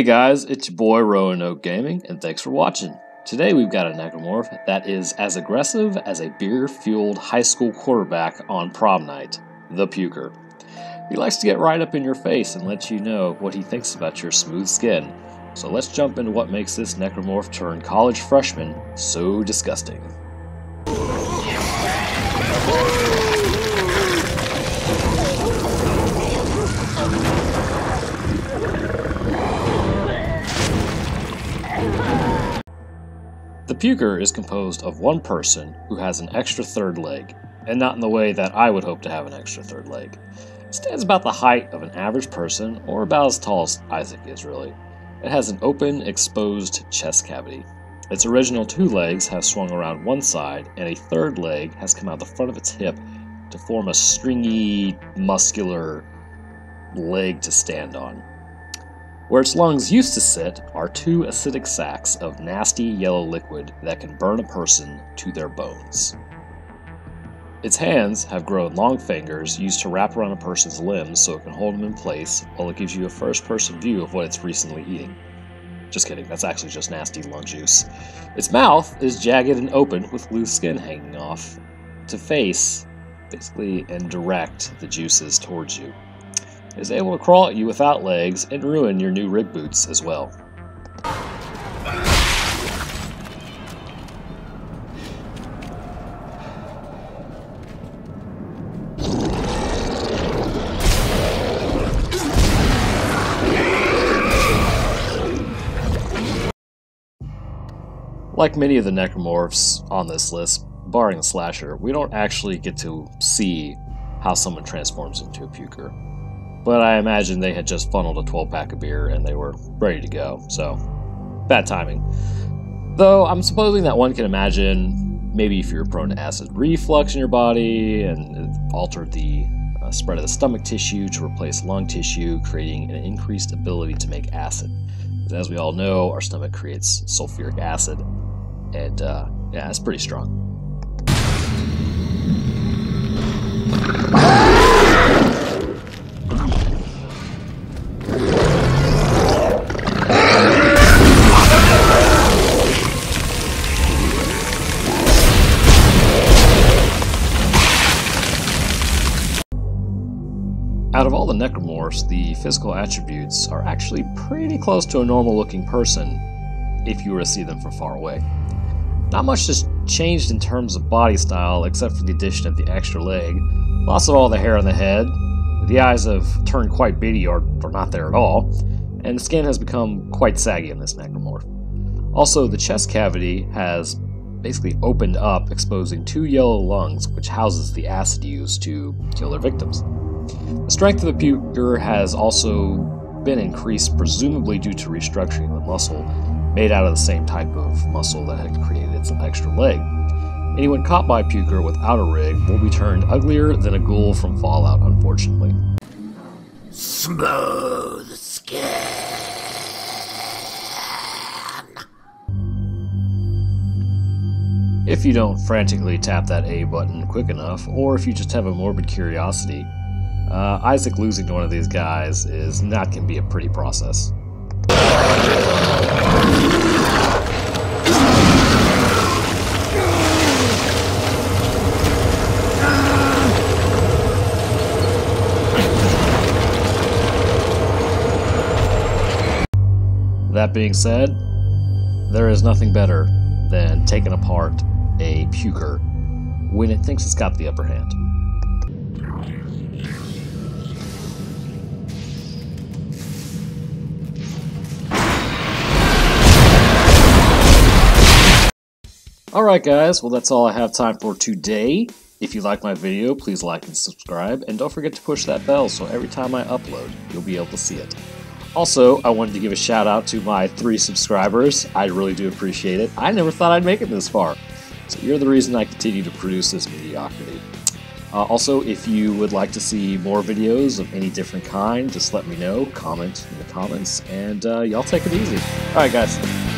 Hey guys, it's your boy Roanoke Gaming, and thanks for watching. Today we've got a Necromorph that is as aggressive as a beer-fueled high school quarterback on prom night, the Puker. He likes to get right up in your face and let you know what he thinks about your smooth skin. So let's jump into what makes this Necromorph turned college freshman so disgusting. The Puker is composed of one person who has an extra third leg, and not in the way that I would hope to have an extra third leg. It stands about the height of an average person, or about as tall as Isaac is really. It has an open, exposed chest cavity. Its original two legs have swung around one side, and a third leg has come out the front of its hip to form a stringy, muscular leg to stand on. Where its lungs used to sit are two acidic sacs of nasty yellow liquid that can burn a person to their bones. Its hands have grown long fingers used to wrap around a person's limbs so it can hold them in place while it gives you a first-person view of what it's recently eating. Just kidding, that's actually just nasty lung juice. Its mouth is jagged and open with loose skin hanging off to face, basically, and direct the juices towards you. Is able to crawl at you without legs and ruin your new rig boots as well. Like many of the Necromorphs on this list, barring the Slasher, we don't actually get to see how someone transforms into a Puker. But I imagine they had just funneled a 12-pack of beer and they were ready to go, so bad timing. Though I'm supposing that one can imagine maybe if you're prone to acid reflux in your body and altered the spread of the stomach tissue to replace lung tissue, creating an increased ability to make acid. But as we all know, our stomach creates sulfuric acid, and yeah, it's pretty strong. Out of all the Necromorphs, the physical attributes are actually pretty close to a normal-looking person if you were to see them from far away. Not much has changed in terms of body style except for the addition of the extra leg. Lots of all the hair on the head, the eyes have turned quite beady or not there at all, and the skin has become quite saggy in this Necromorph. Also, the chest cavity has basically opened up, exposing two yellow lungs which houses the acid used to kill their victims. The strength of the Puker has also been increased, presumably due to restructuring the muscle made out of the same type of muscle that had created its extra leg. Anyone caught by a Puker without a rig will be turned uglier than a ghoul from Fallout, unfortunately. Smooth skin. If you don't frantically tap that A button quick enough, or if you just have a morbid curiosity, Isaac losing to one of these guys is not going to be a pretty process. That being said, there is nothing better than taking apart a Puker when it thinks it's got the upper hand. Alright guys, well that's all I have time for today. If you like my video, please like and subscribe, and don't forget to push that bell so every time I upload, you'll be able to see it. Also, I wanted to give a shout out to my 3 subscribers. I really do appreciate it. I never thought I'd make it this far. So you're the reason I continue to produce this mediocrity. Also, if you would like to see more videos of any different kind, just let me know, comment in the comments, and y'all take it easy. Alright guys.